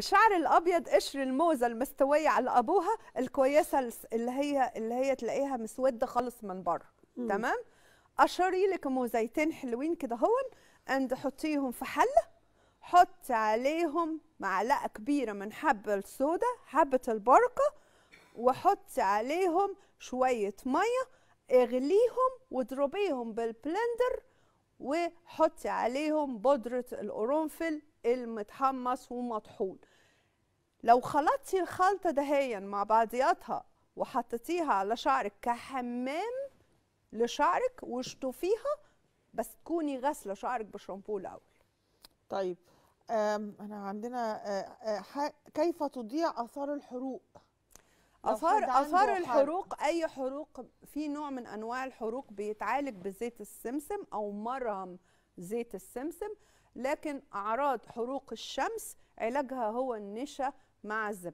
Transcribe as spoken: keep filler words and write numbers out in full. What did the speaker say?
الشعر الابيض قشر الموزه المستويه على ابوها الكويسه اللي هي اللي هي تلاقيها مسوده خالص من بره، تمام؟ قشري لك موزيتين حلوين كده هون اند حطيهم في حله، حطي عليهم معلقه كبيره من حبه السودا حبه البركه، وحطي عليهم شويه ميه اغليهم واضربيهم بالبلندر، وحطي عليهم بودره القرنفل المتحمص ومطحون. لو خلطتي الخلطه دهيا مع بعضياتها وحطيتيها على شعرك كحمام لشعرك واشطفيها، بس تكوني غسله شعرك بشامبو الاول. طيب احنا عندنا كيف تضيع اثار الحروق؟ اثار اثار الحروق، اي حروق، في نوع من انواع الحروق بيتعالج بزيت السمسم او مرهم زيت السمسم، لكن اعراض حروق الشمس علاجها هو النشا مع الزبادي.